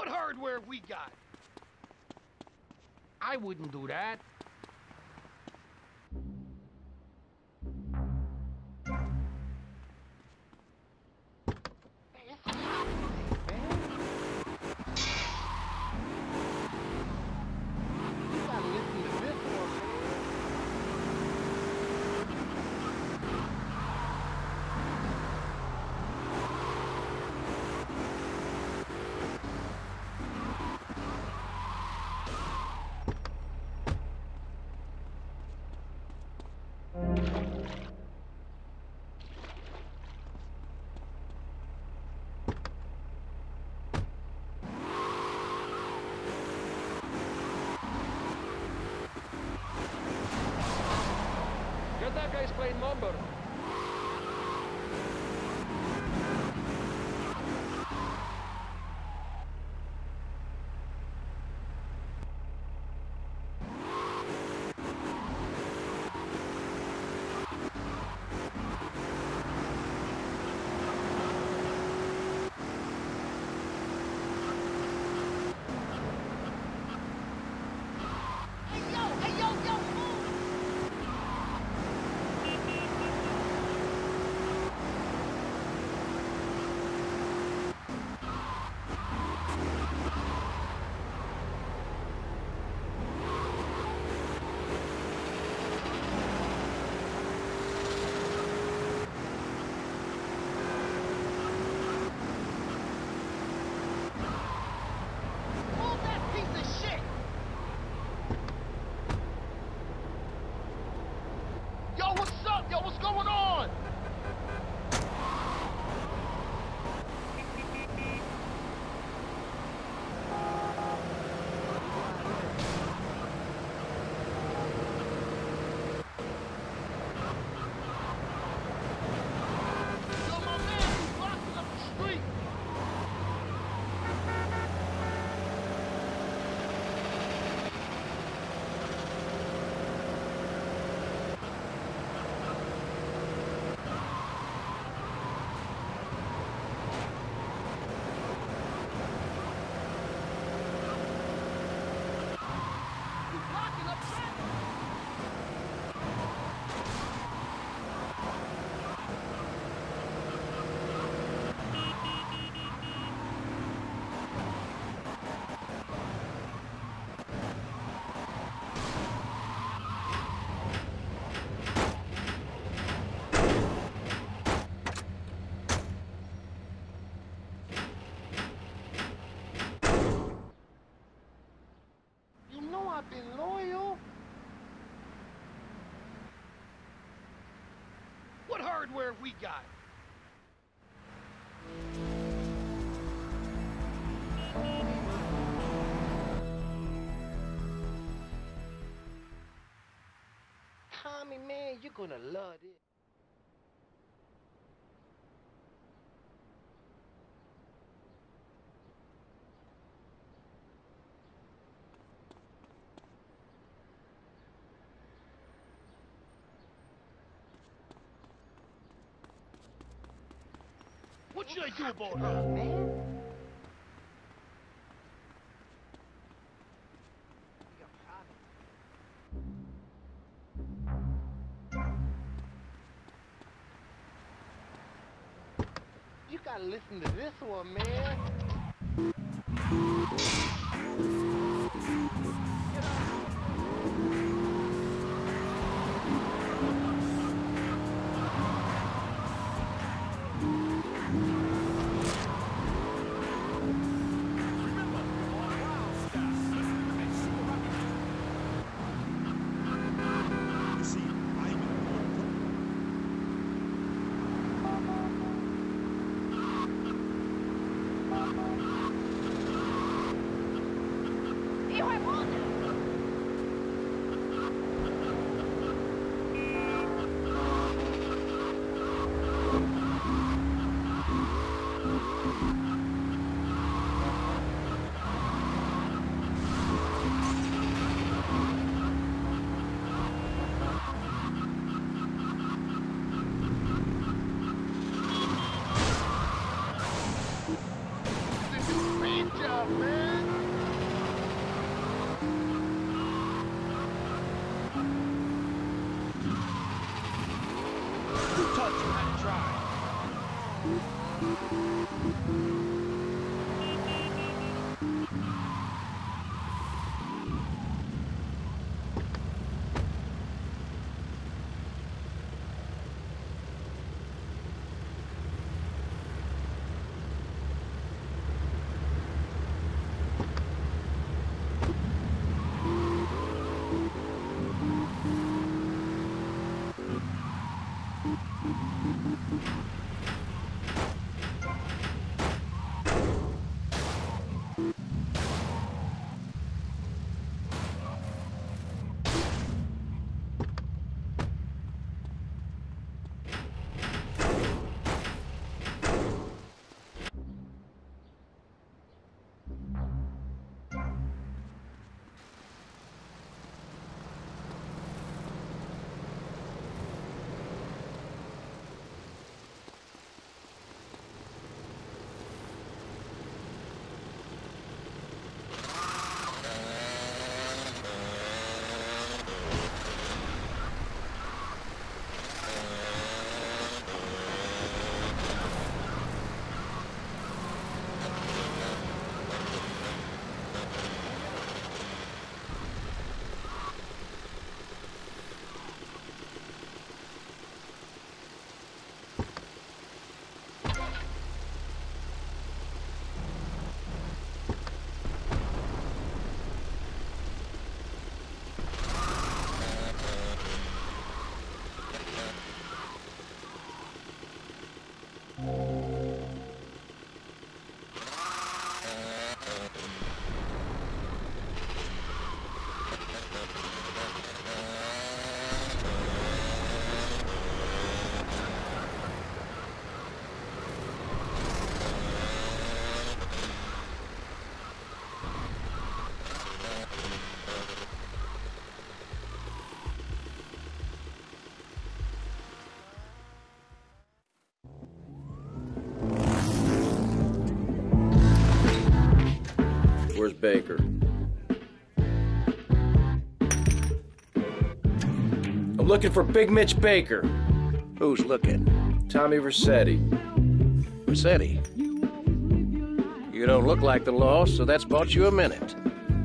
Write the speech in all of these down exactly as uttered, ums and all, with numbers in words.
What hardware have we got? I wouldn't do that. That guy's playing number. Where we got. Tommy, man, you're gonna love this. What should I do about her, man? You gotta listen to this one, man. Get out. up, man. Who taught you how to Baker. I'm looking for Big Mitch Baker. Who's looking? Tommy Vercetti. Vercetti? You don't look like the law, so that's bought you a minute.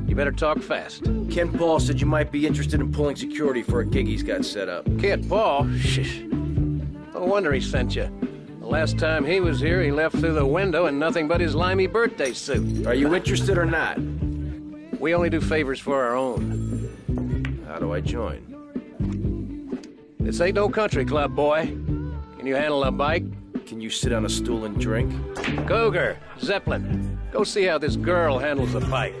You better talk fast. Kent Paul said you might be interested in pulling security for a gig he's got set up. Kent Paul? Shh. No wonder he sent you. The last time he was here, he left through the window in nothing but his limey birthday suit. Are you interested or not? We only do favors for our own. How do I join? This ain't no country club, boy. Can you handle a bike? Can you sit on a stool and drink? Cougar, Zeppelin, go see how this girl handles a bike.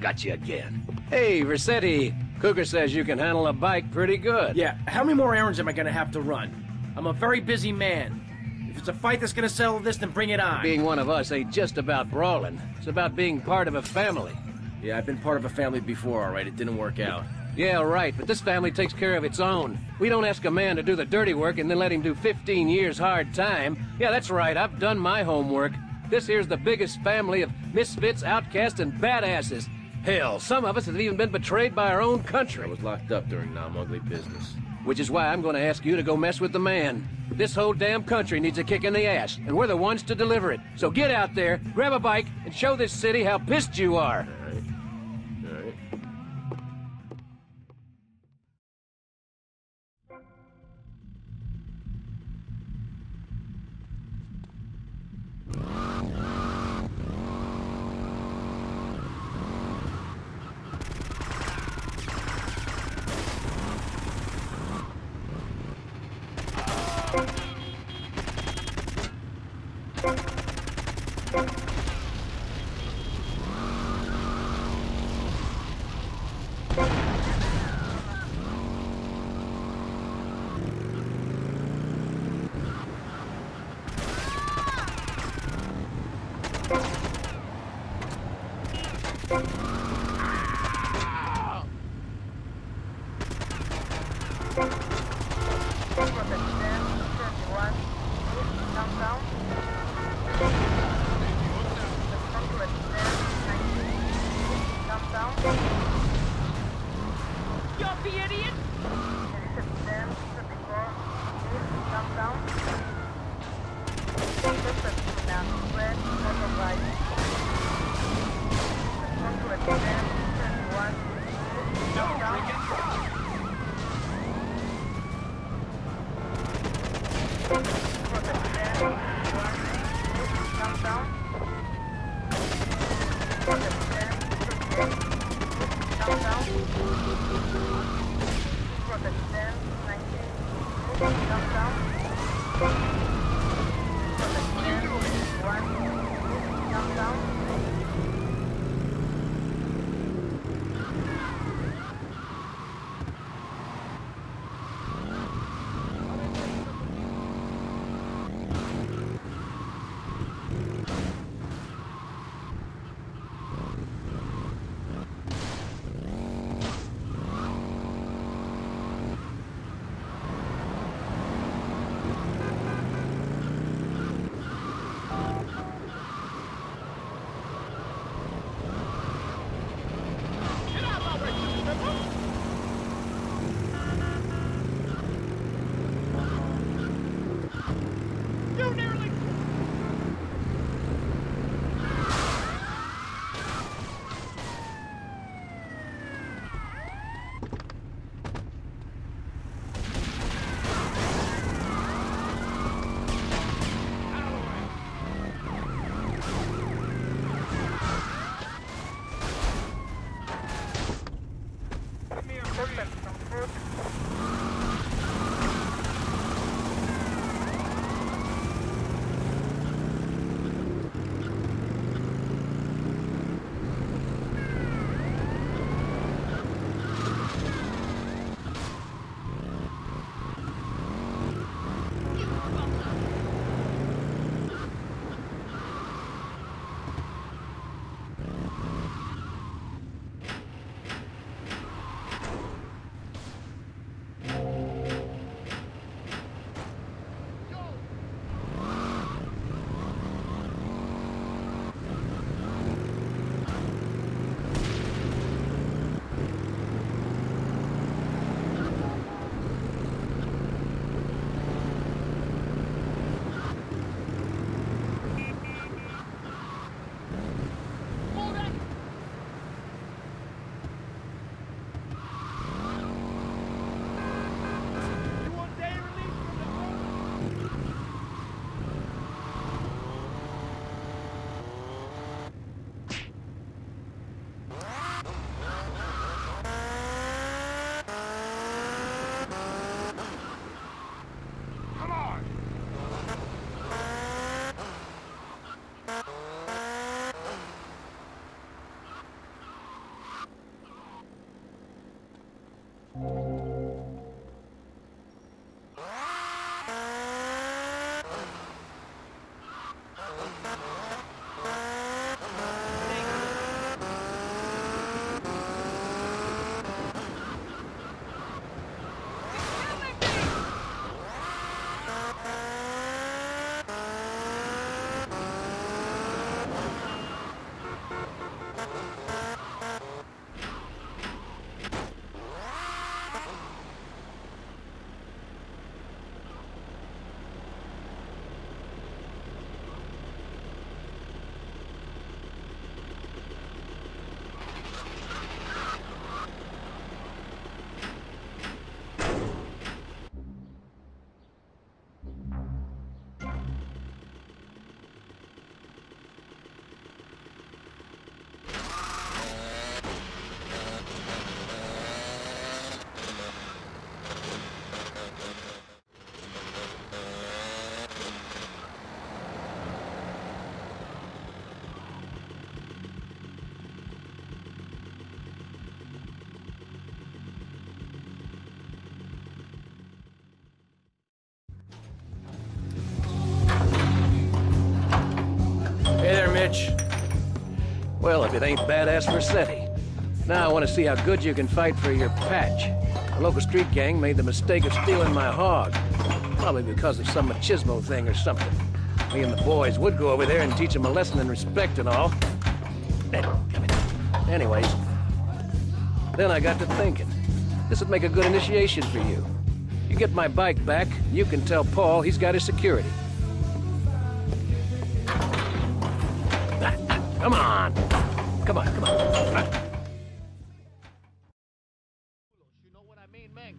Got you again. Hey, Vercetti. Cougar says you can handle a bike pretty good. Yeah, how many more errands am I gonna have to run? I'm a very busy man. If it's a fight that's gonna settle this, then bring it on. Being one of us ain't just about brawling. It's about being part of a family. Yeah, I've been part of a family before, all right. It didn't work out. Yeah, right, but this family takes care of its own. We don't ask a man to do the dirty work and then let him do fifteen years hard time. Yeah, that's right. I've done my homework. This here's the biggest family of misfits, outcasts, and badasses. Hell, some of us have even been betrayed by our own country. I was locked up during nom-ugly business. Which is why I'm going to ask you to go mess with the man. This whole damn country needs a kick in the ass, and we're the ones to deliver it. So get out there, grab a bike, and show this city how pissed you are. All right. All right. Down. Well, if it ain't badass Vercetti. Now I want to see how good you can fight for your patch. A local street gang made the mistake of stealing my hog. Probably because of some machismo thing or something. Me and the boys would go over there and teach them a lesson in respect and all. Anyways, then I got to thinking. This would make a good initiation for you. You get my bike back, you can tell Paul he's got his security. Come on. Come on, come on. You know what I mean, Meng?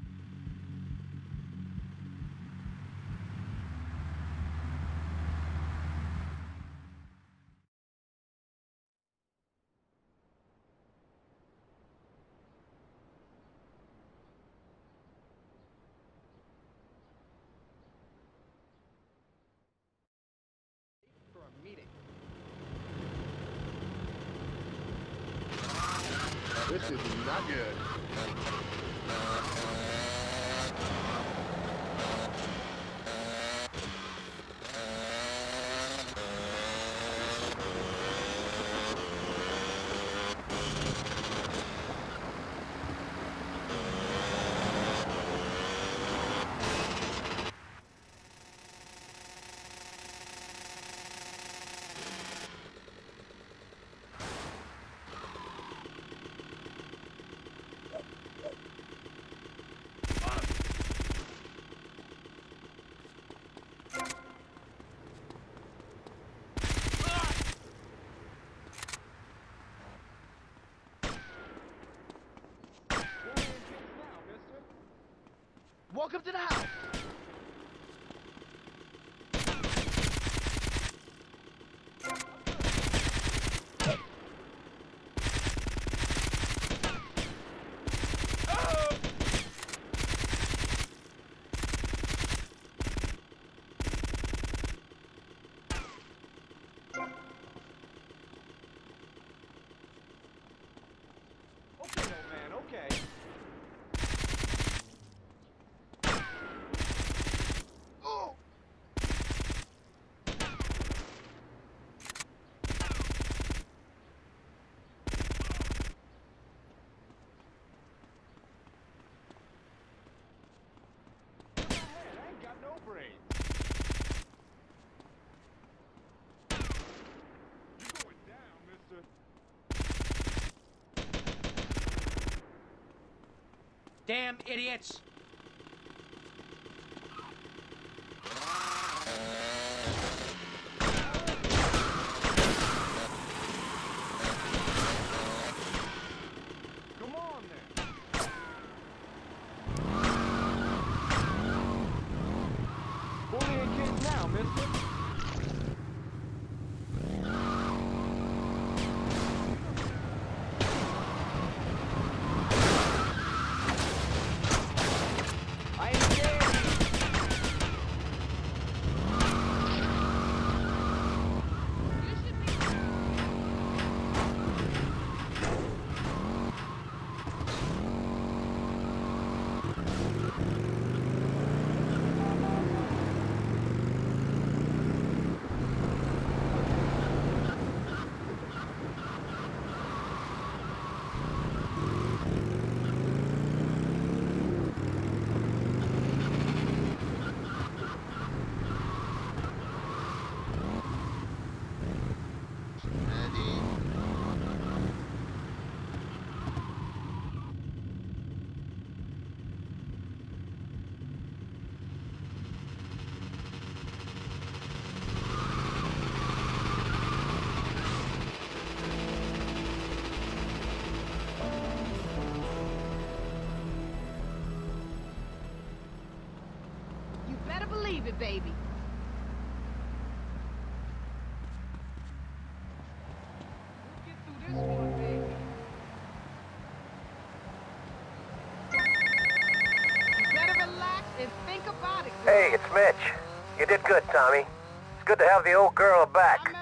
For a meeting. This is not good. Welcome to the house! Damn idiots! Believe it, baby. Hey, it's Mitch. You did good, Tommy. It's good to have the old girl back.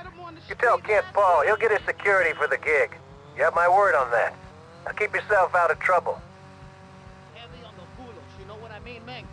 You tell Kent Paul he'll get his security for the gig. You have my word on that. Now keep yourself out of trouble. Heavy on the foolish, you know what I mean, Meng?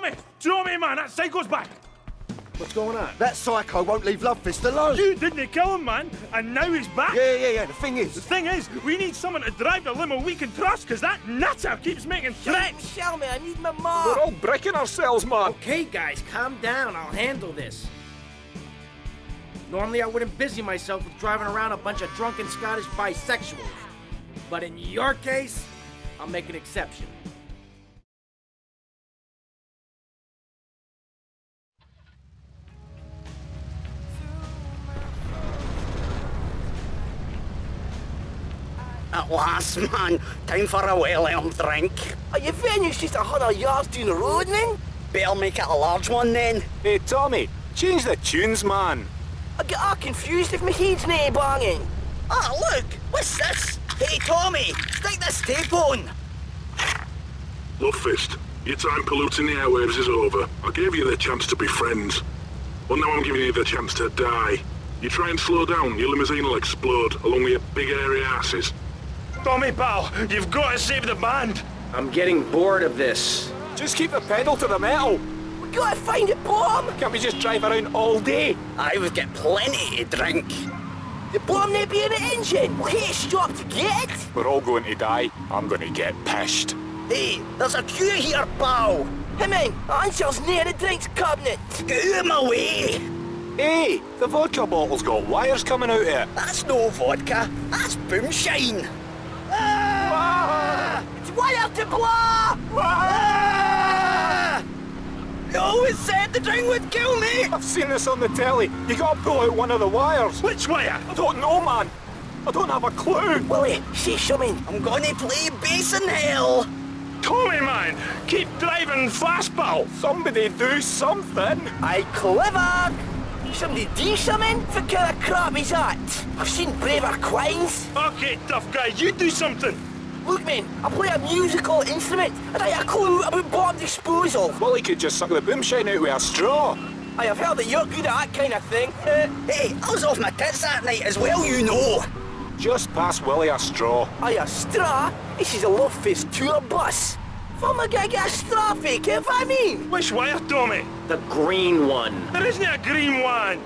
Tommy! Tommy, man, that psycho's back! What's going on? That psycho won't leave Love Fist alone. You didn't kill him, man, and now he's back. Yeah, yeah, yeah, the thing is... The thing is, we need someone to drive the limo we can trust, because that nutter keeps making threats. Shell me, I need my mom. We're all breaking ourselves, man. Okay, guys, calm down. I'll handle this. Normally, I wouldn't busy myself with driving around a bunch of drunken Scottish bisexuals. But in your case, I'll make an exception. At last, man. Time for a well-earned drink. Are you finished just a hundred yards down the road, then? Better make it a large one, then. Hey, Tommy, change the tunes, man. I get all confused if my head's nae banging. Ah, oh, look! What's this? Hey, Tommy, stick this tape on. Love Fist, your time polluting the airwaves is over. I gave you the chance to be friends. Well, now I'm giving you the chance to die. You try and slow down, your limousine will explode along with your big hairy asses. Tommy, pal, you've got to save the band. I'm getting bored of this. Just keep the pedal to the metal. We've got to find a bomb. Can't we just drive around all day? I would get plenty to drink. The bomb may be in the engine. We can't stop to get it. We're all going to die. I'm going to get pissed. Hey, there's a queue here, pal. Hey, man, Ansel's near the drinks cabinet. Get out of my way. Hey, the vodka bottle's got wires coming out of it. That's no vodka. That's boomshine. Ah! It's wire to blah! Ah! It always said the drink would kill me! I've seen this on the telly. You gotta pull out one of the wires. Which wire? I don't know, man. I don't have a clue. Willie, say something. I'm gonna play bass in hell. Tommy, man, keep driving fast, pal. Somebody do something. Aye, clever. Somebody do something? What kind of crap is that? I've seen braver quines. Okay, tough guy, you do something. Look, man, I play a musical instrument and I have a clue about bomb disposal. Well, he could just suck the boomshine out with a straw. I have heard that you're good at that kind of thing. Hey, I was off my tits that night as well, you know. Just pass Willie a straw. Aye, a straw? This is a Love Fist tour bus. What am I gonna get a straw for, you know what I mean? Which wire, Tommy? The green one. There isn't a green one.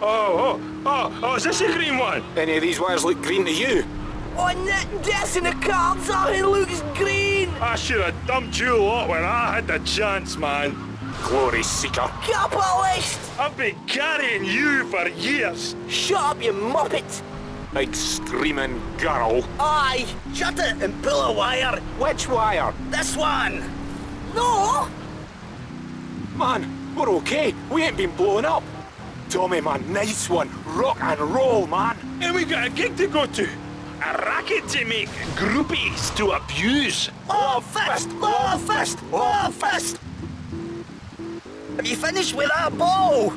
Oh, oh, oh, oh, is this a green one? Any of these wires look green to you? Oh, Nick, this in the cards, oh, it looks green. I should have dumped you lot when I had the chance, man. Glory seeker. Capitalist! I've been carrying you for years. Shut up, you muppet. Big screaming girl. Aye. Shut it and pull a wire. Which wire? This one. No. Man, we're okay. We ain't been blown up. Tommy, man, nice one. Rock and roll, man. And we got a gig to go to. A racket to make. Groupies to abuse. Love Fist! Love Fist! Love Fist! Have you finished with that ball?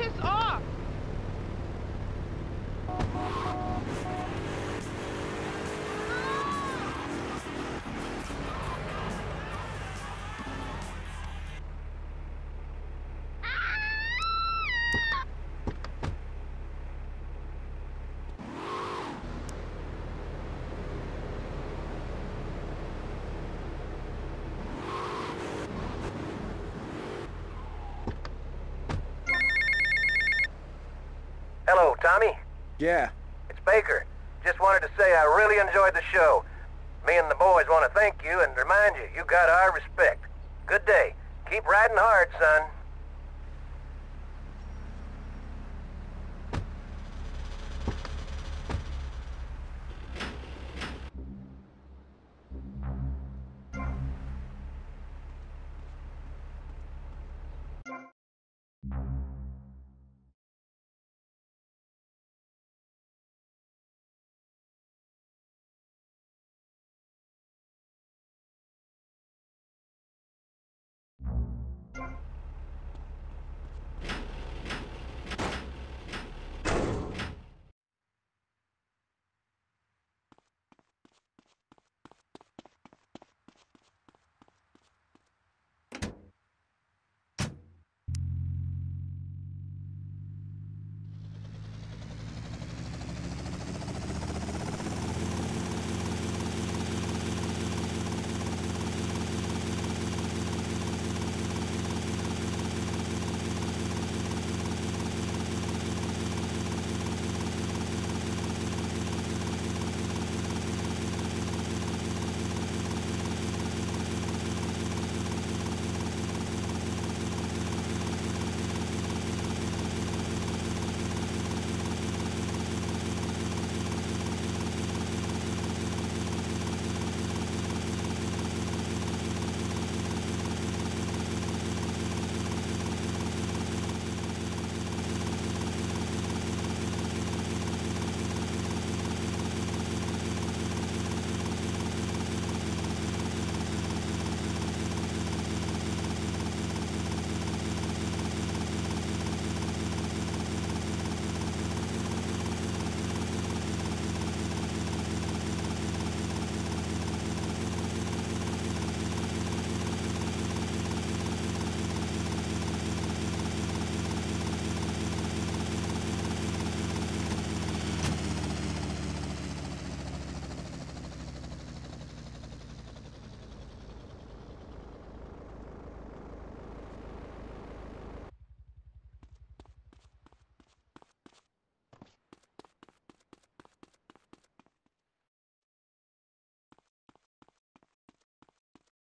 piss off! Hello, Tommy? Yeah. It's Baker. Just wanted to say I really enjoyed the show. Me and the boys want to thank you and remind you, you got our respect. Good day. Keep riding hard, son.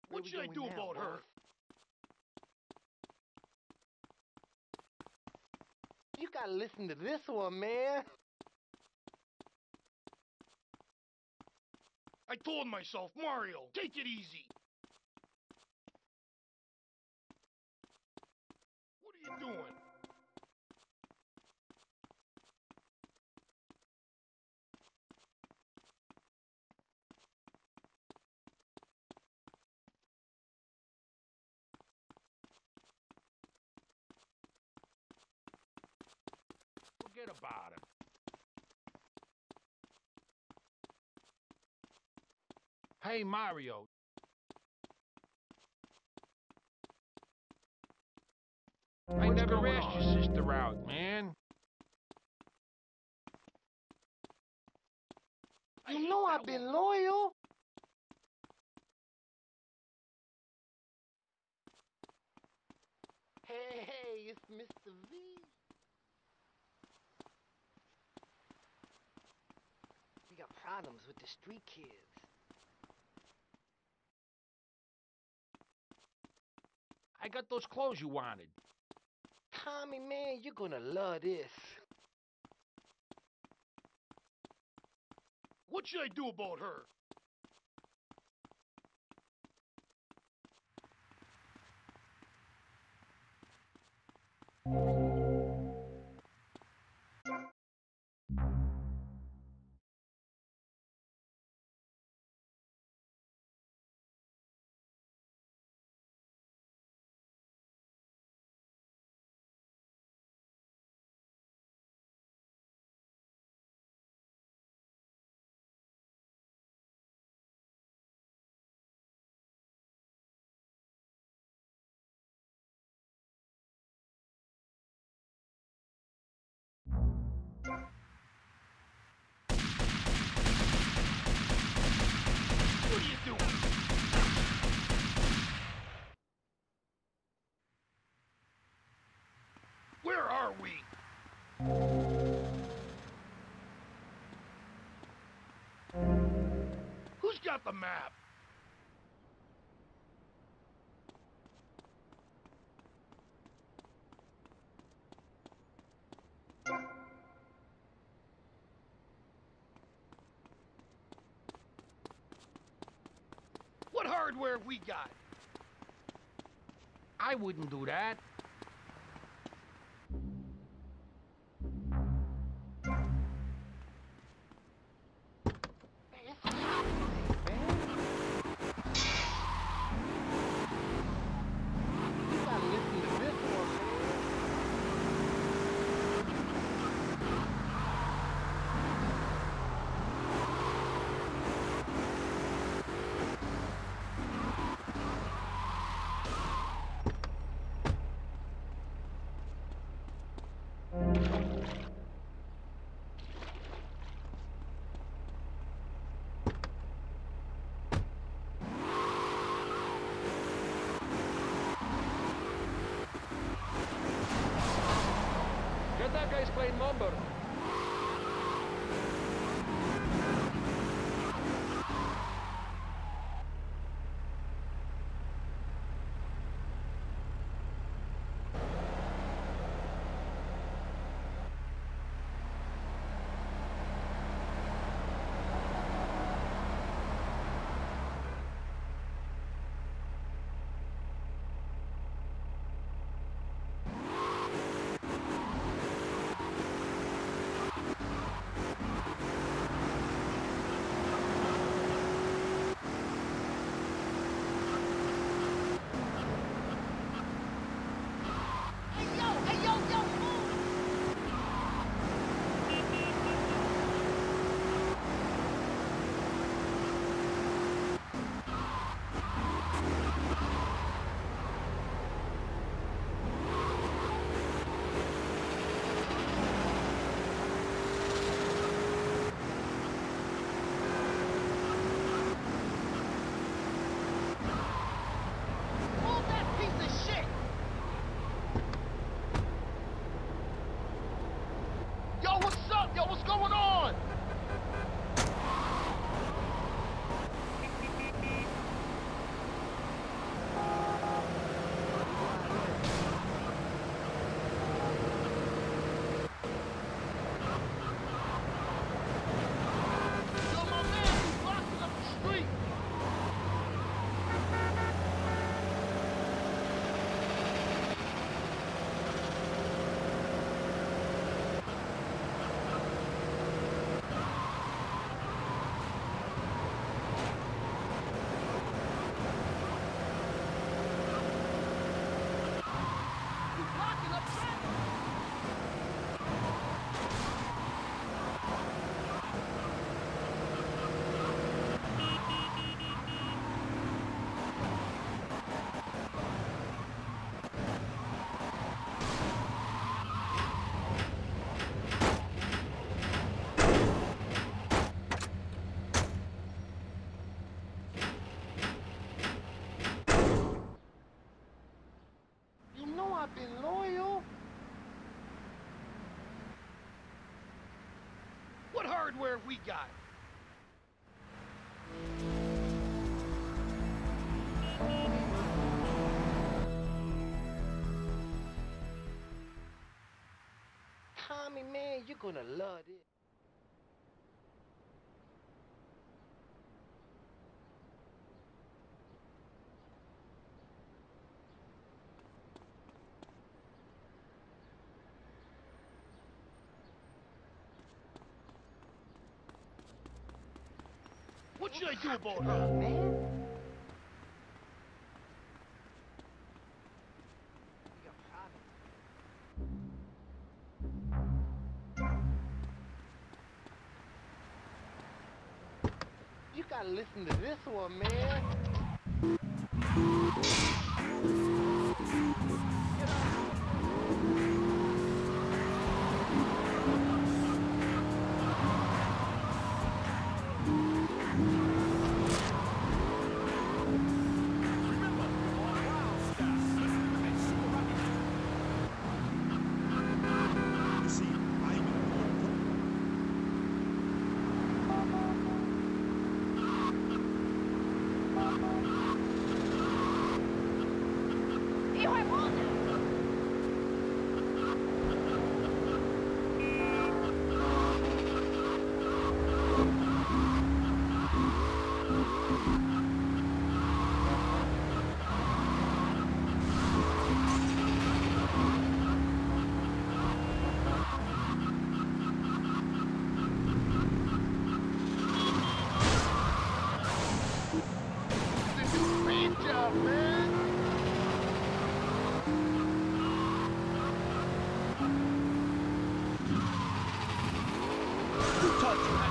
What should I do about her? You gotta listen to this one, man. I told myself, Mario, take it easy. What are you doing? Forget about him. Hey, Mario. I never asked your sister out, man. You know I've been loyal. Hey, hey, it's Mister V. Problems with the street kids. I got those clothes you wanted. Tommy, man, you're gonna love this. What should I do about her? are we? Who's got the map? What hardware we got? I wouldn't do that. That guy's playing Mumbo. Where we got. Tommy, man, you're gonna love this. What should I do about her, man? You gotta listen to this one, man. Get out. Thank you. once and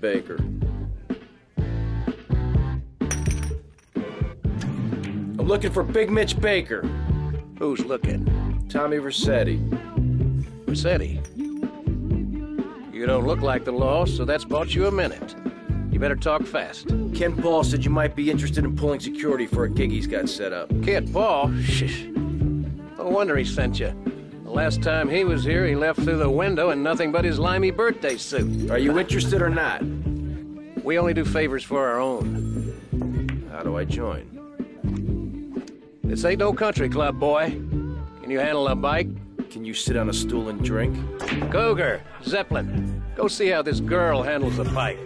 Baker. I'm looking for Big Mitch Baker. Who's looking? Tommy Vercetti. Vercetti? You don't look like the law, so that's bought you a minute. You better talk fast. Kent Paul said you might be interested in pulling security for a gig he's got set up. Kent Paul? Shh. No wonder he sent you. The last time he was here, he left through the window in nothing but his limey birthday suit. Are you interested or not? We only do favors for our own. How do I join? This ain't no country club, boy. Can you handle a bike? Can you sit on a stool and drink? Cougar, Zeppelin, go see how this girl handles a bike.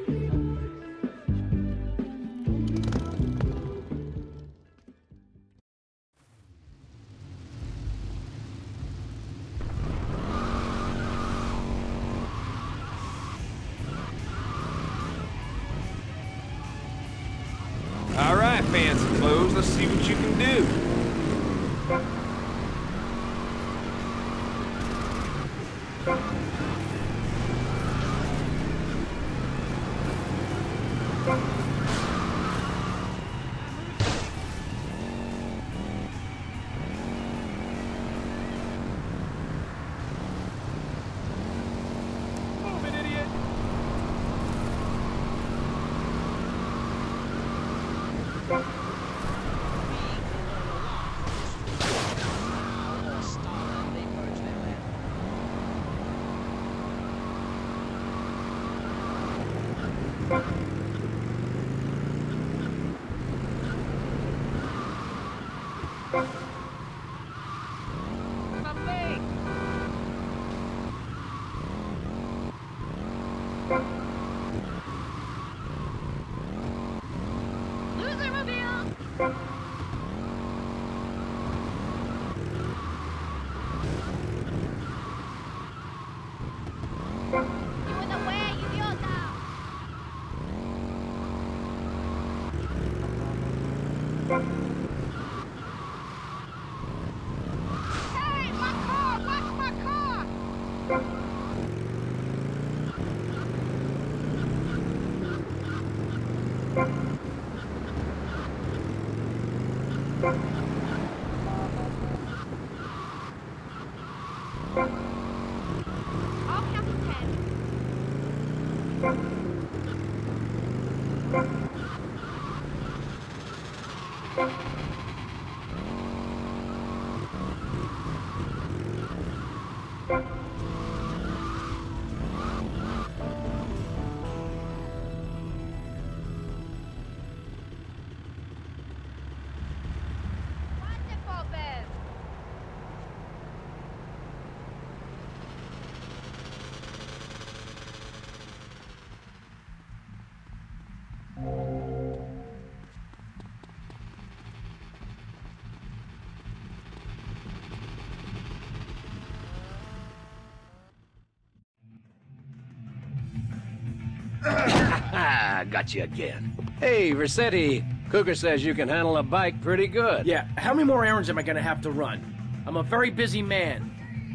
Got you again. Hey, Vercetti. Cougar says you can handle a bike pretty good. Yeah, how many more errands am I gonna have to run? I'm a very busy man.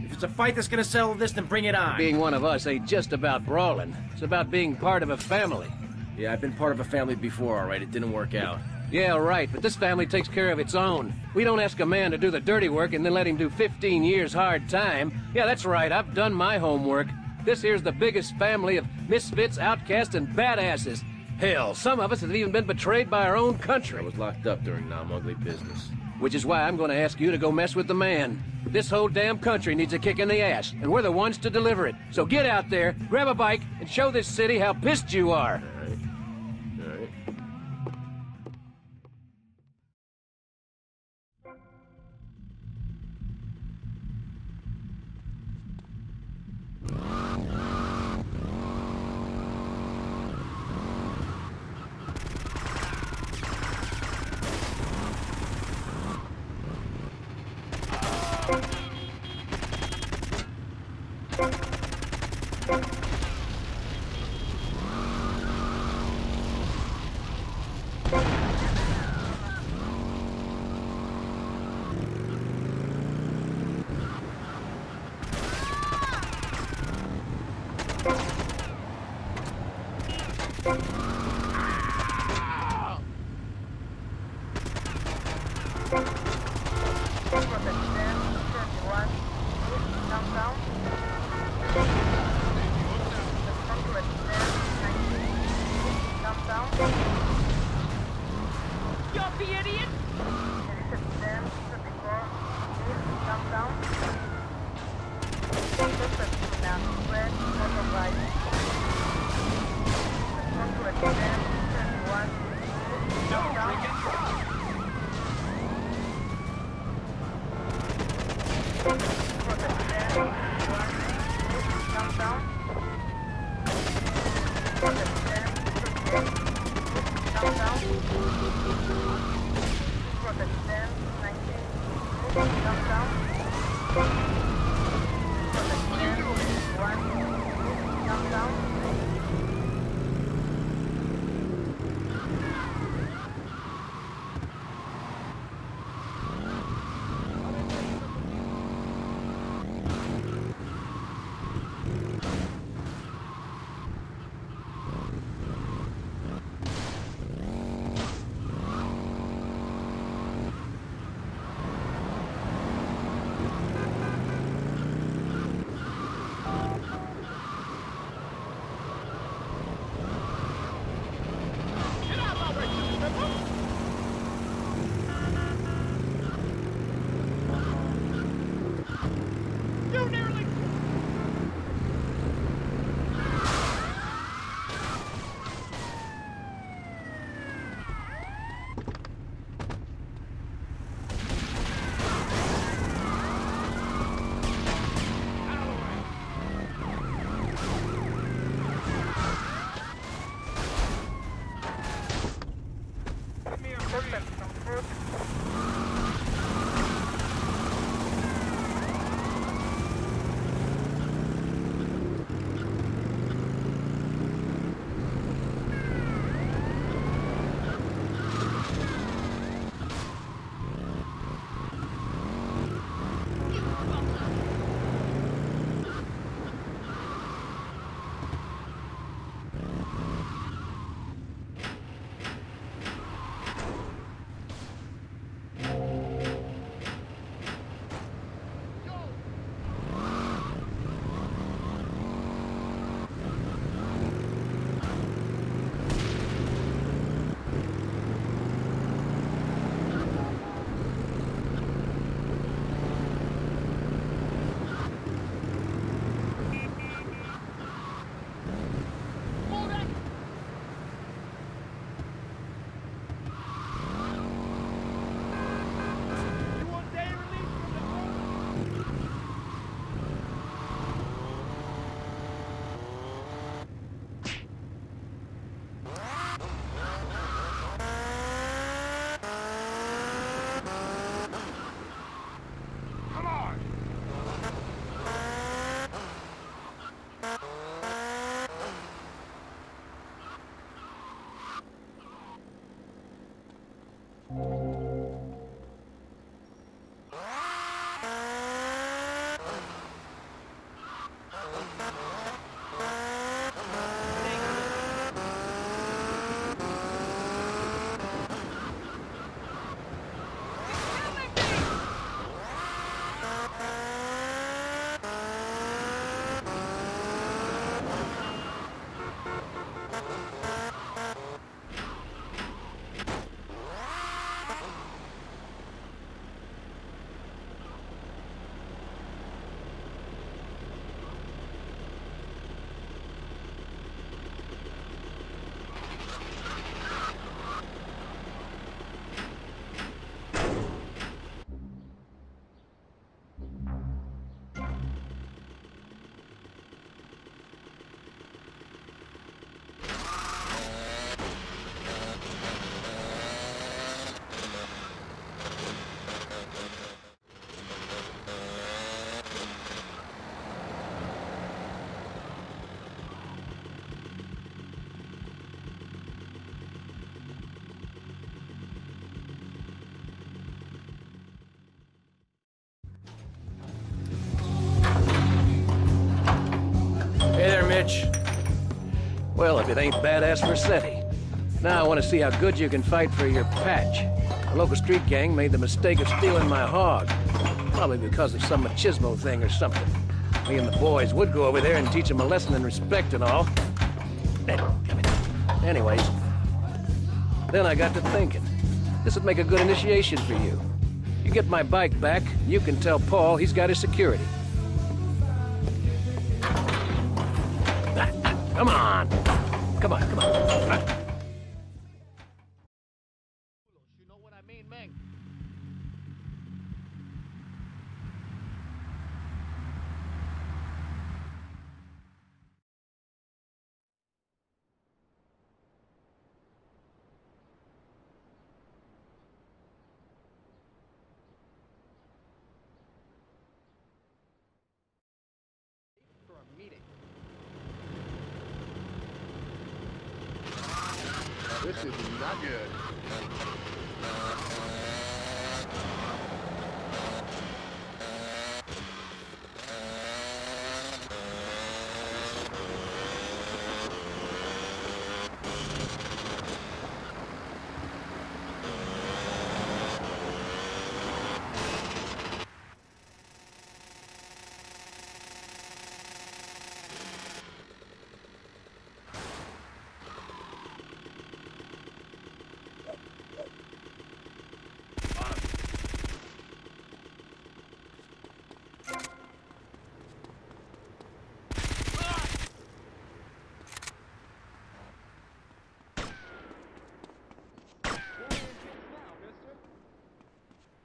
If it's a fight that's gonna settle this, then bring it on. Being one of us ain't just about brawling. It's about being part of a family. Yeah, I've been part of a family before, all right. It didn't work out. Yeah, right, but this family takes care of its own. We don't ask a man to do the dirty work and then let him do fifteen years hard time. Yeah, that's right. I've done my homework. This here's the biggest family of misfits, outcasts, and badasses. Hell, some of us have even been betrayed by our own country. I was locked up during non-ugly business. Which is why I'm going to ask you to go mess with the man. This whole damn country needs a kick in the ass, and we're the ones to deliver it. So get out there, grab a bike, and show this city how pissed you are. All right. All right. bitch. Well, if it ain't badass Vercetti. Now I want to see how good you can fight for your patch. A local street gang made the mistake of stealing my hog. Probably because of some machismo thing or something. Me and the boys would go over there and teach them a lesson in respect and all. Anyways, then I got to thinking. This would make a good initiation for you. You get my bike back, you can tell Paul he's got his security. Come on. Come on, come on. You know what I mean, Meng? For a meeting. This is not good.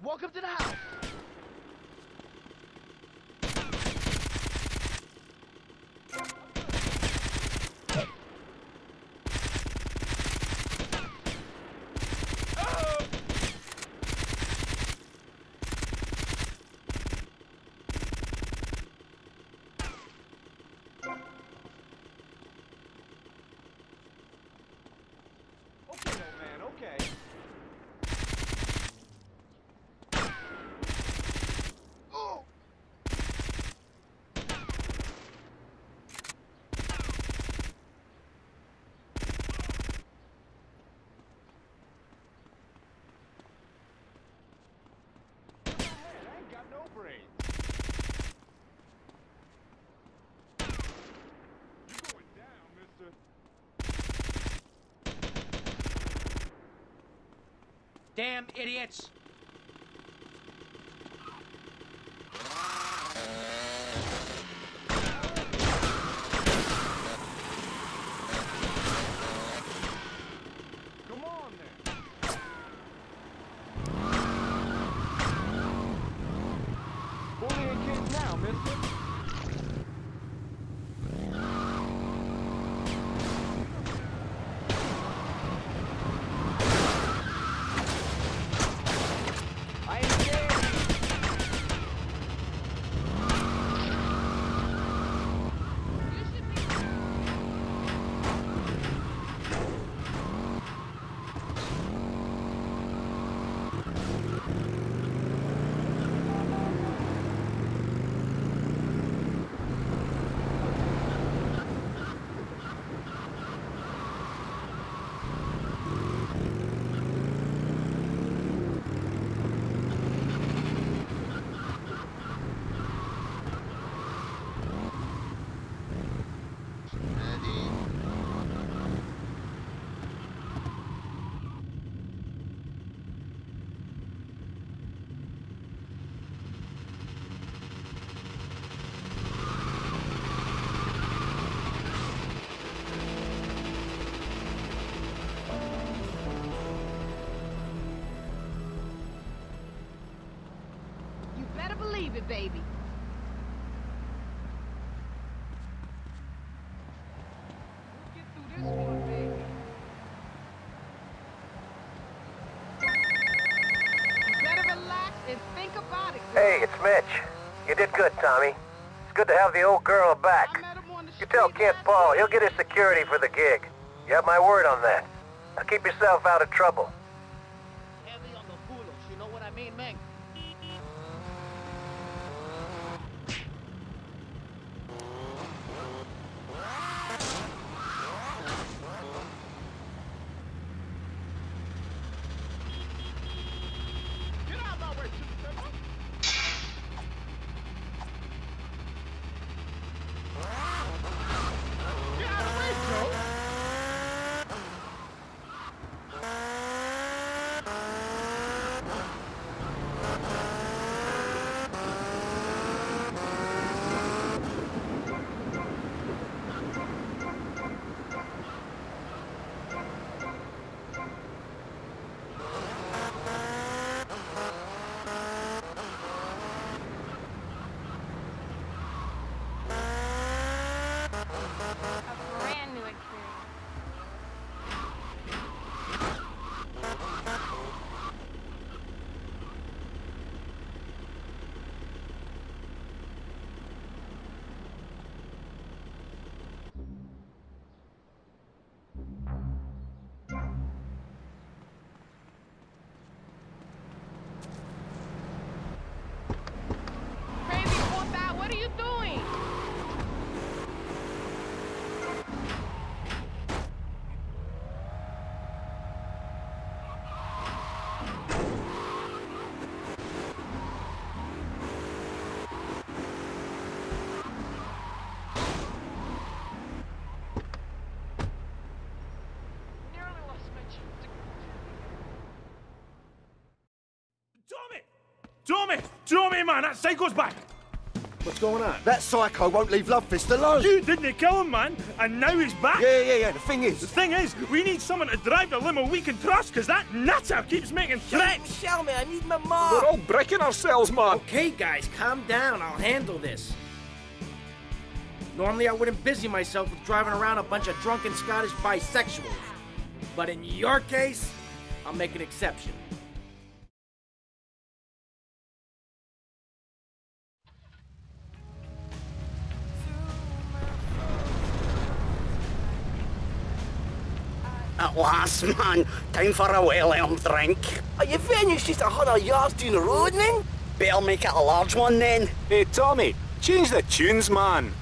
Welcome to the house! Damn idiots! Believe it, baby. Let's get through this one, baby. You better relax and think about it, girl. Hey, it's Mitch. You did good, Tommy. It's good to have the old girl back. You tell Kent Paul he'll get his security for the gig. You have my word on that. Now keep yourself out of trouble. Heavy on the foolish, you know what I mean, Meng? Wow. Tommy! Tommy, man! That psycho's back! What's going on? That psycho won't leave Love Fist alone! You didn't kill him, man! And now he's back! Yeah, yeah, yeah, the thing is... The thing is, we need someone to drive the limo we can trust, because that nutter keeps making threats! Michelle, man, I need my mom! We're all breaking ourselves, man! Okay, guys, calm down. I'll handle this. Normally, I wouldn't busy myself with driving around a bunch of drunken Scottish bisexuals. But in your case, I'll make an exception. At last, man. Time for a well-earned drink. Are you finished just a hundred yards down the road, then? Better make it a large one, then. Hey, Tommy, change the tunes, man.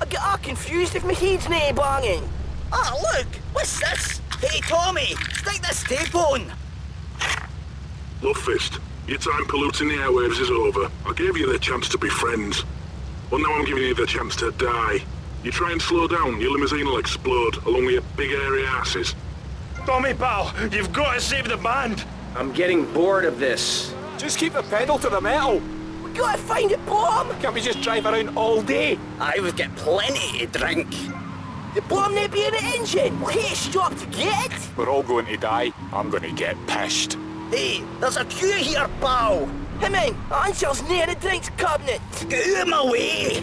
I get all confused if my head's nae banging. Ah, oh, look! What's this? Hey, Tommy, stick this tape on. Love Fist, your time polluting the airwaves is over. I gave you the chance to be friends. Well, now I'm giving you the chance to die. You try and slow down, your limousine will explode, along with your big hairy asses. Tommy, pal, you've got to save the band! I'm getting bored of this. Just keep the pedal to the metal! We've got to find a bomb! Can't we just drive around all day? I've got plenty to drink. The bomb may be in the engine! We can't stop to get it! We're all going to die. I'm going to get pissed. Hey, there's a queue here, pal! Hey, man, Ansel's near the drinks cabinet! Get out of my way!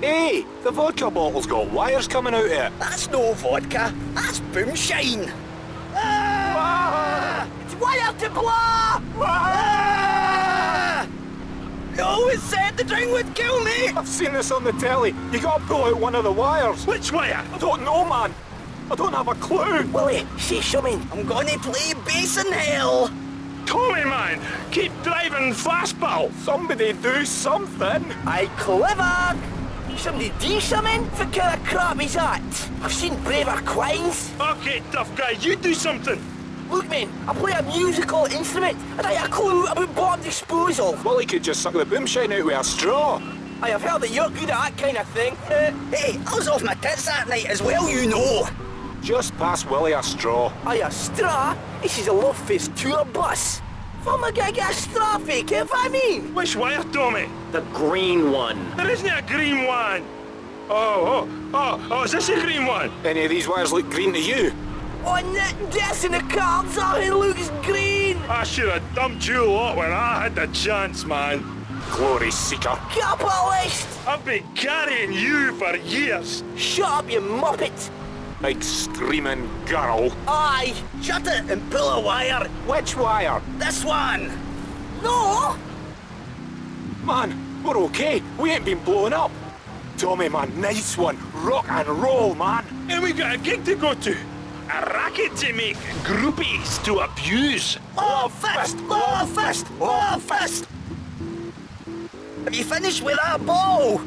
Hey, the vodka bottle's got wires coming out of it. That's no vodka. That's boomshine. Ah! It's wire to blah! Ah! No, it said the drink would kill me! I've seen this on the telly. You gotta pull out one of the wires. Which wire? I don't know, man. I don't have a clue. Willie, say something. I'm gonna play bass in hell. Tommy, man! Keep driving fast, pal! Somebody do something! I clever! Somebody do something? What kind of crap is that? I've seen braver quines. Okay, tough guy, you do something. Look, man, I play a musical instrument and I have a clue about bomb disposal. Well, he could just suck the boomshine out with a straw. I have heard that you're good at that kind of thing. Hey, I was off my tits that night as well, you know. Just pass Willie a straw. Aye, a straw? This is a Love Fist tour bus. What am I gonna get a straw for, you know what I mean? Which wire, Tommy? The green one. There isn't a green one. Oh, oh, oh, oh, is this a green one? Any of these wires look green to you? Oh, Nick, this in the cards, oh, it looks green. I should have dumped you lot when I had the chance, man. Glory seeker. Capitalist! I've been carrying you for years. Shut up, you muppet. Like screaming girl. Aye, shut it and pull a wire. Which wire? This one. No. Man, we're okay. We ain't been blown up. Tommy, man, nice one. Rock and roll, man. And we got a gig to go to. A racket to make. Groupies to abuse. Love Fist! Love Fist! Love Fist! Have you finished with that ball?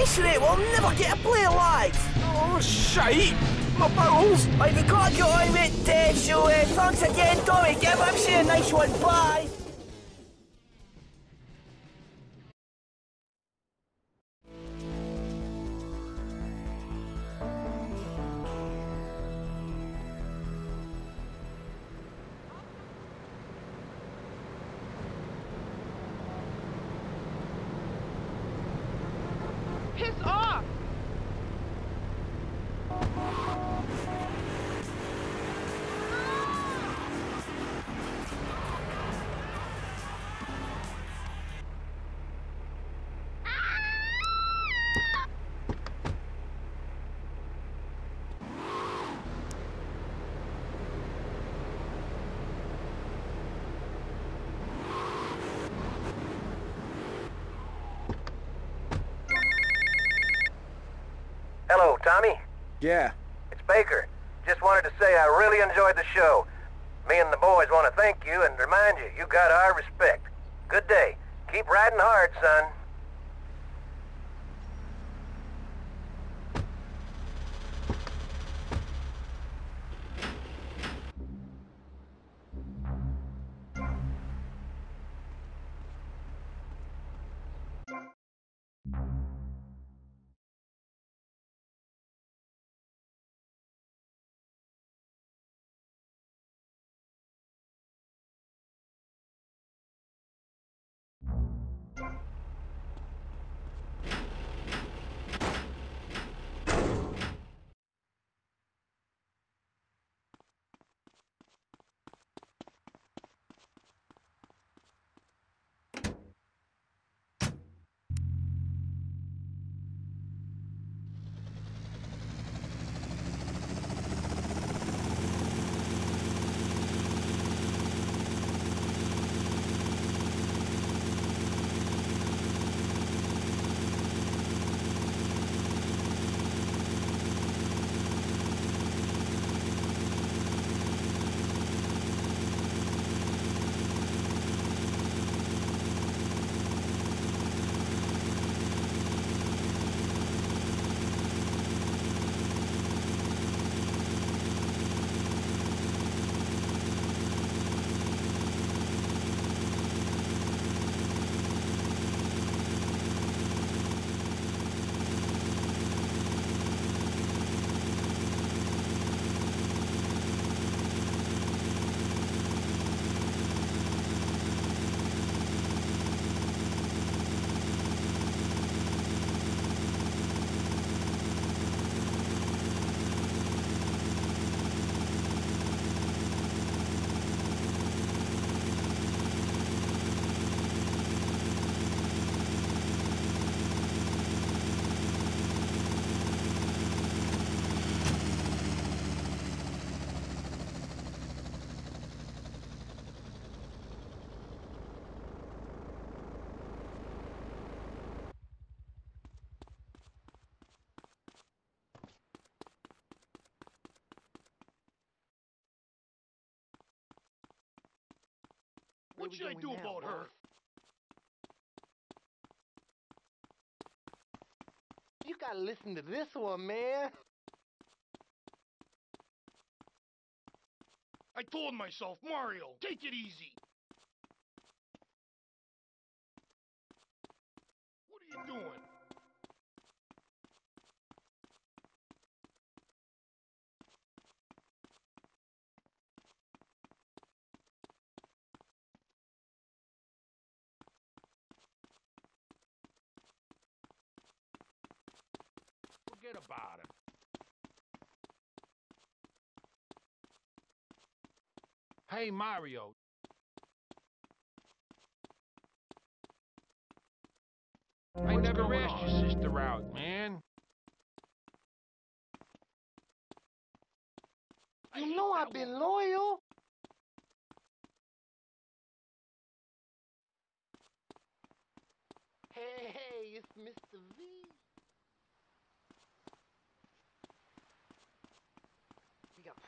Israel will never get a play live! Oh, shite! My barrels! I've right, got to go on, mate, Dave, so uh, thanks again, Tommy. Give him say a nice one. Bye! Hello, Tommy? Yeah. It's Baker. Just wanted to say I really enjoyed the show. Me and the boys want to thank you and remind you, you got our respect. Good day. Keep riding hard, son. What should I do about her? You gotta listen to this one, man. I told myself, Mario, take it easy. What are you doing? About him. Hey, Mario. I never asked your sister out, man. You know I've been loyal. Hey, hey, it's Mister V.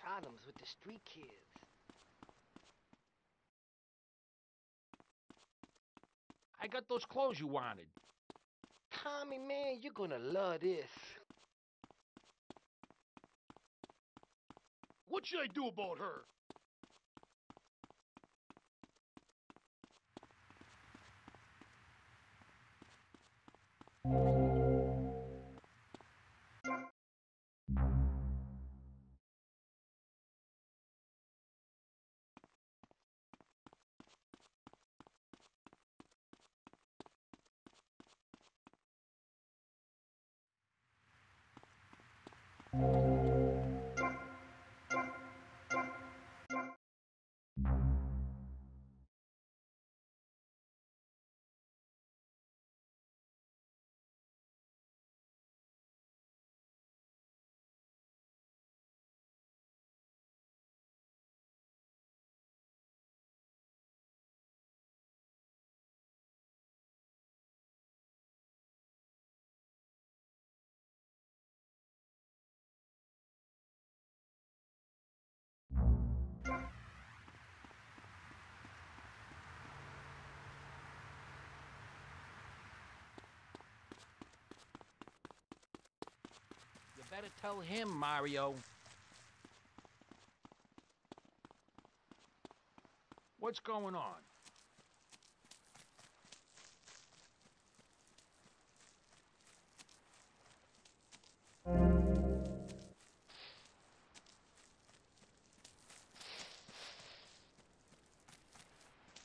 Problems with the street kids. I got those clothes you wanted. Tommy, man, you're gonna love this. What should I do about her? Better tell him, Mario. What's going on?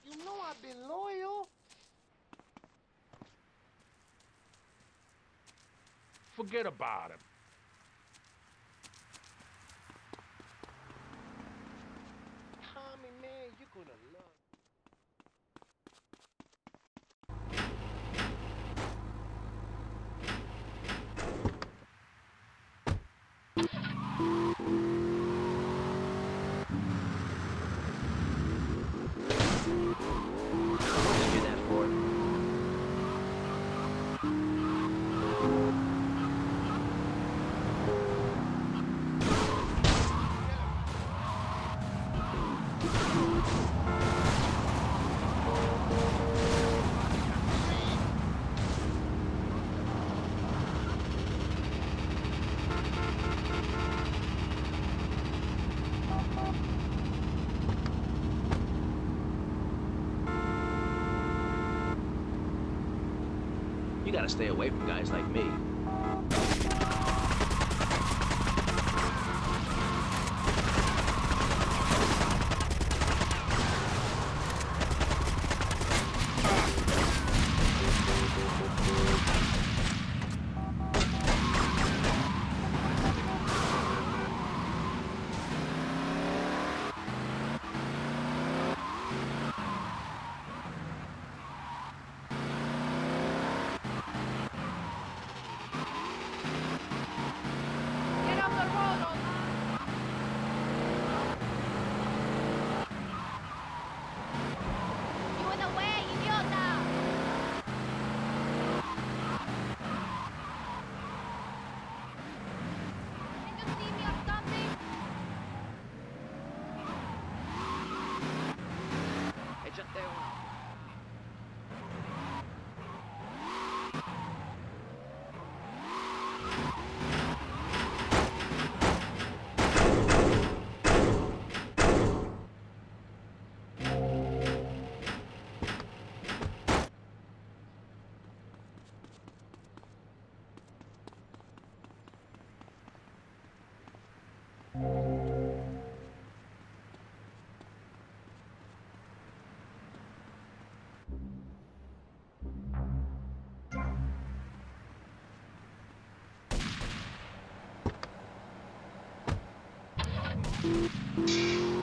You know I've been loyal. Forget about him. You gotta stay away from guys like me. Human.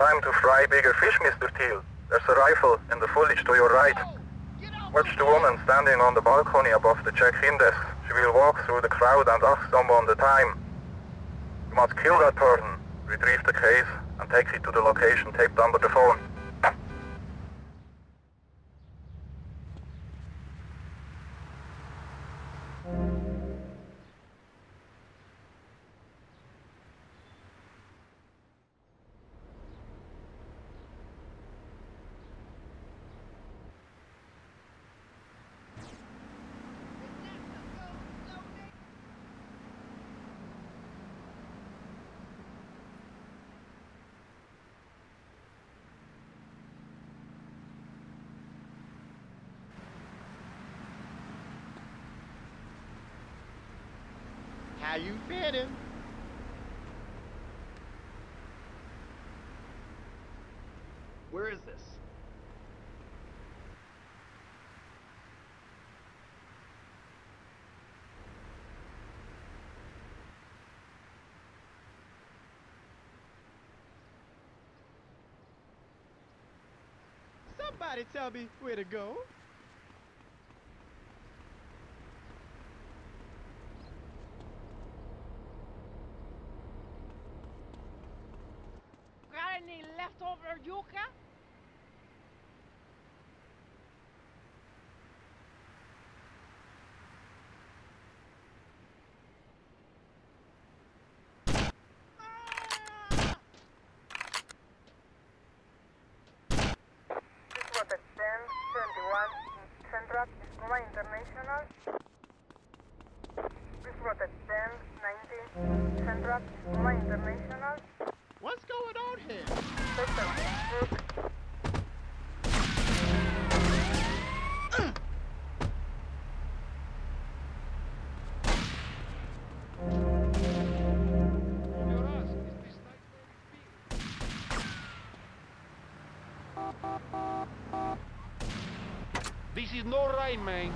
time to fry bigger fish, Mister Teal. There's a rifle in the foliage to your right. Watch the woman standing on the balcony above the check-in desk. She will walk through the crowd and ask someone the time. You must kill that person, retrieve the case, and take it to the location taped under the phone. How you feeling? Where is this? Somebody tell me where to go. Leftover yuca? Ah! This was at ten twenty-one Central Escola International. This was at ten nineteen Central Escola International. What's going on here? Uh. This is not right, man.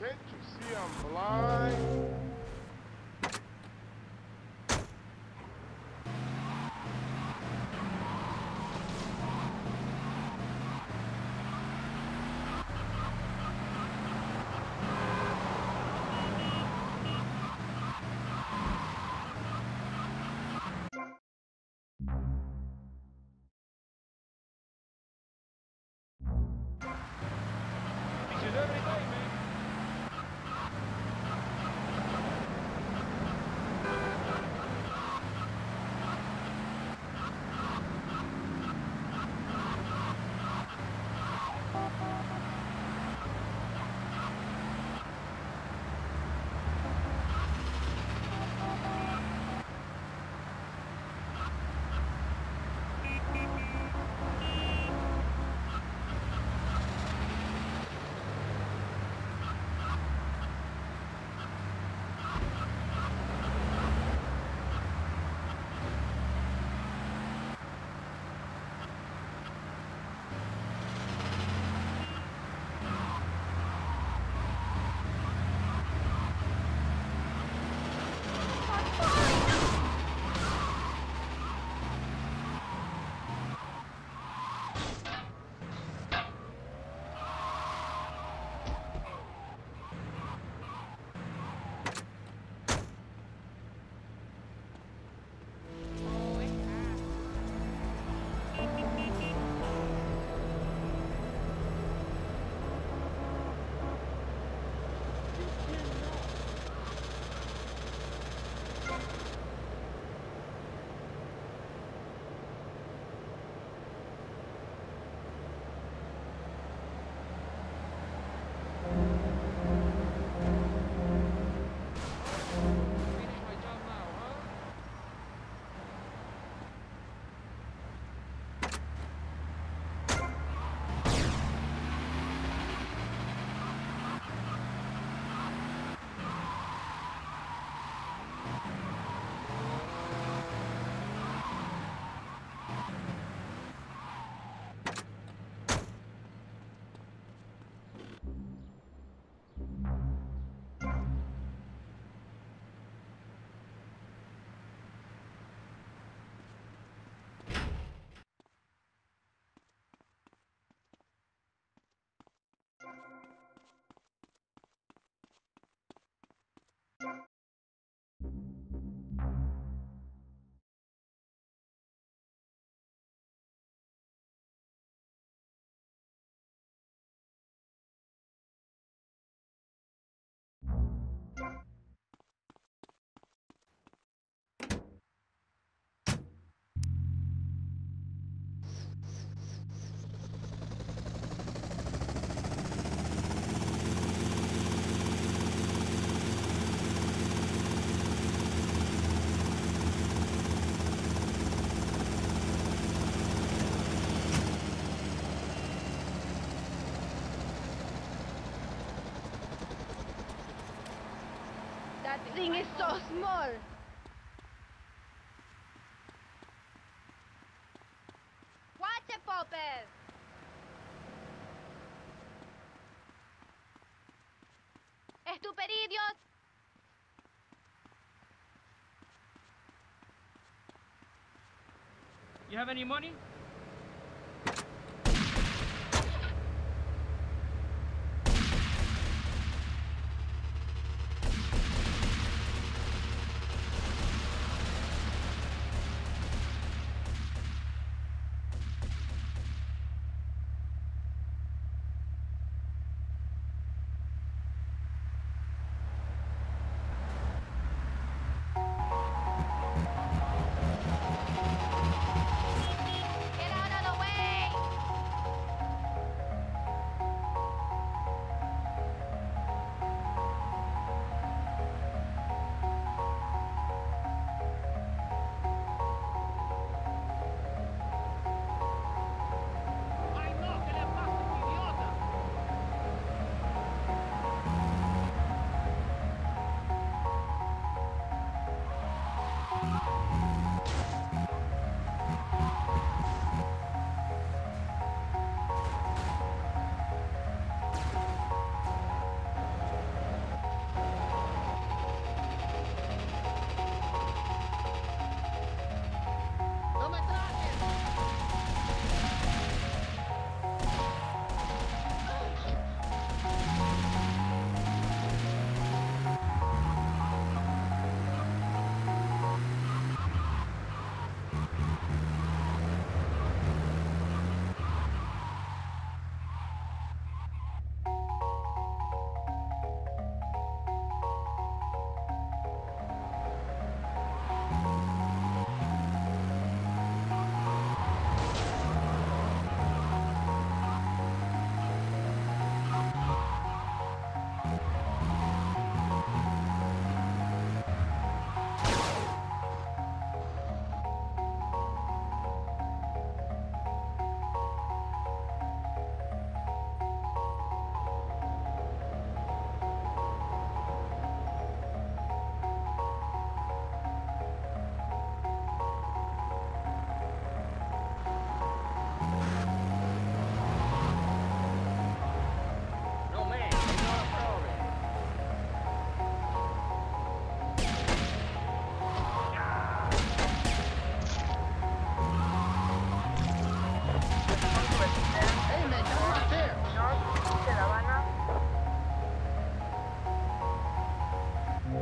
Can't you see I'm blind? This is every day, man. That thing is so small. What's a popper? Estuperidios. You have any money?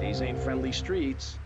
These ain't friendly streets.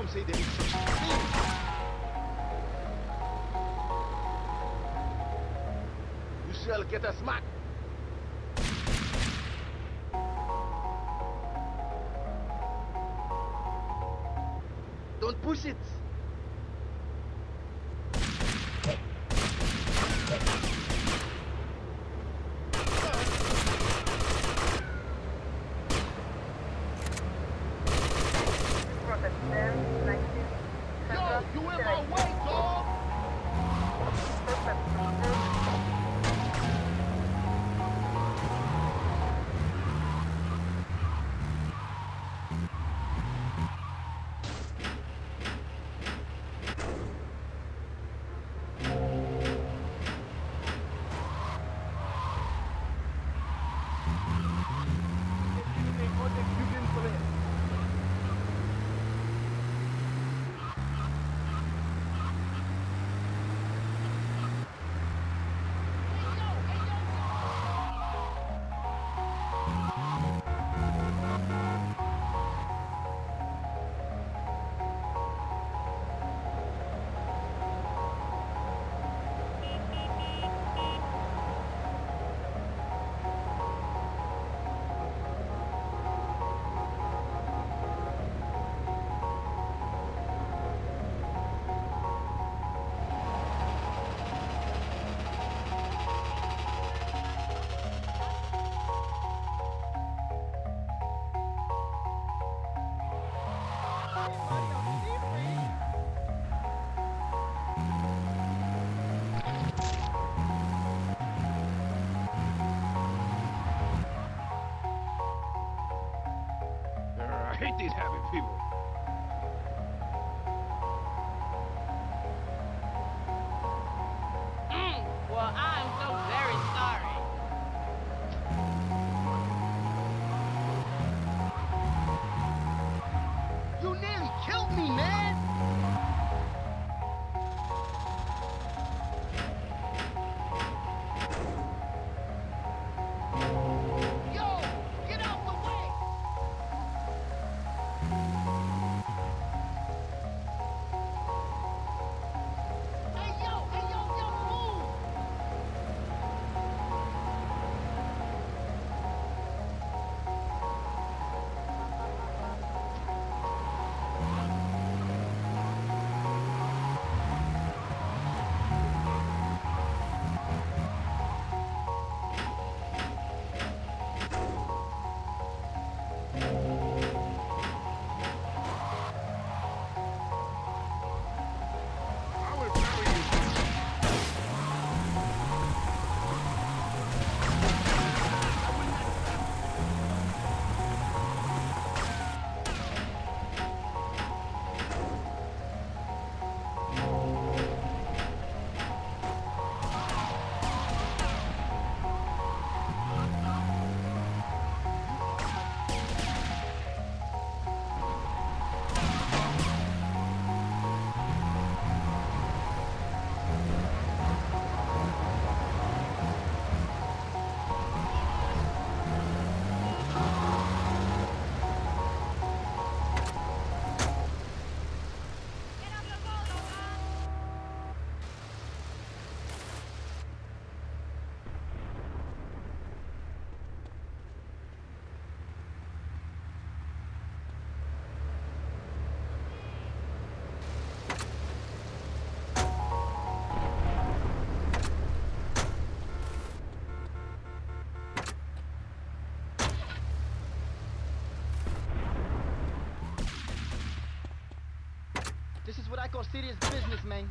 comme c'est des choses. You shall get a smack. Don't push it. These happy people. Mm, well, I'm so very sorry. You nearly killed me, man. This is what I call serious business, man.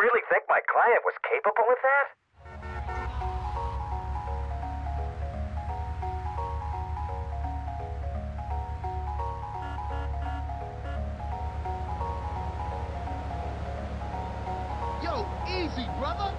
really think my client was capable of that? Yo, easy, brother!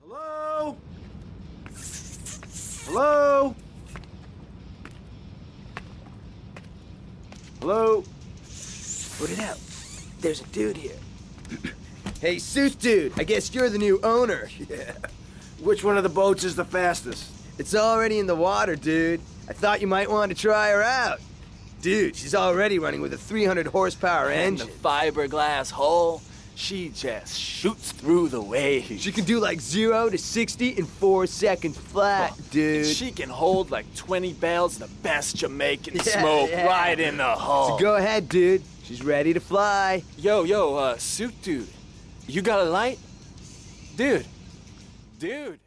Hello? Hello? Hello? Put it out. There's a dude here. Hey, Suit Dude, I guess you're the new owner. Yeah. Which one of the boats is the fastest? It's already in the water, dude. I thought you might want to try her out. Dude, she's already running with a three hundred horsepower and engine. And the fiberglass hull, she just shoots through the waves. She can do like zero to sixty in four seconds flat, oh, dude. And she can hold like twenty bales of the best Jamaican yeah, smoke yeah. right in the hull. So go ahead, dude. She's ready to fly. Yo, yo, uh, Suit Dude, you got a light? Dude, dude.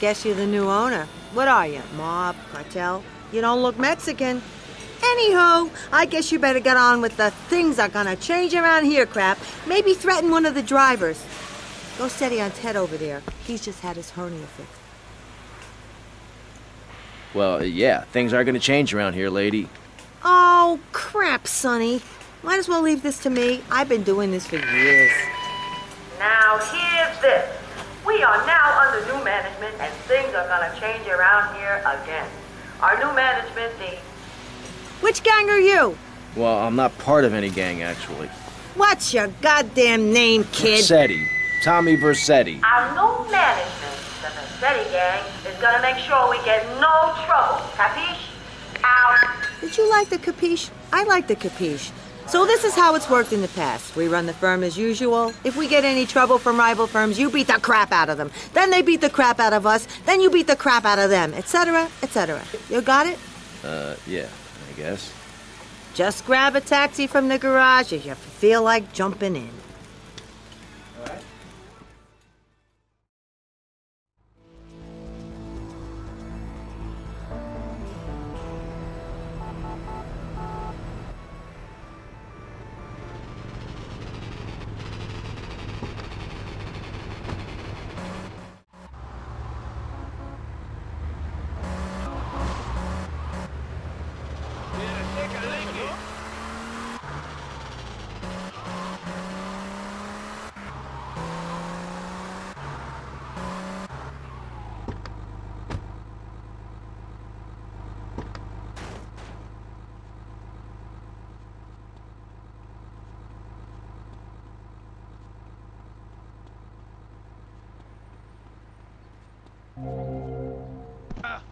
Guess you're the new owner. What are you, mob, cartel? You don't look Mexican. Anywho, I guess you better get on with the things are gonna change around here crap. Maybe threaten one of the drivers. Go steady on Ted over there. He's just had his hernia fixed. Well, yeah, things are gonna change around here, lady. Oh, crap, Sonny. Might as well leave this to me. I've been doing this for years. Now, here's this. We are now under new management, and things are gonna change around here again. Our new management team. Which gang are you? Well, I'm not part of any gang, actually. What's your goddamn name, kid? Vercetti. Tommy Vercetti. Our new management, the Vercetti gang, is gonna make sure we get no trouble. Capiche? Out. Did you like the capiche? I like the capiche. So this is how it's worked in the past. We run the firm as usual. If we get any trouble from rival firms, you beat the crap out of them. Then they beat the crap out of us. Then you beat the crap out of them, et cetera, et cetera. You got it? Uh, yeah, I guess. Just grab a taxi from the garage if you feel like jumping in. All right.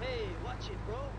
Hey, watch it, bro.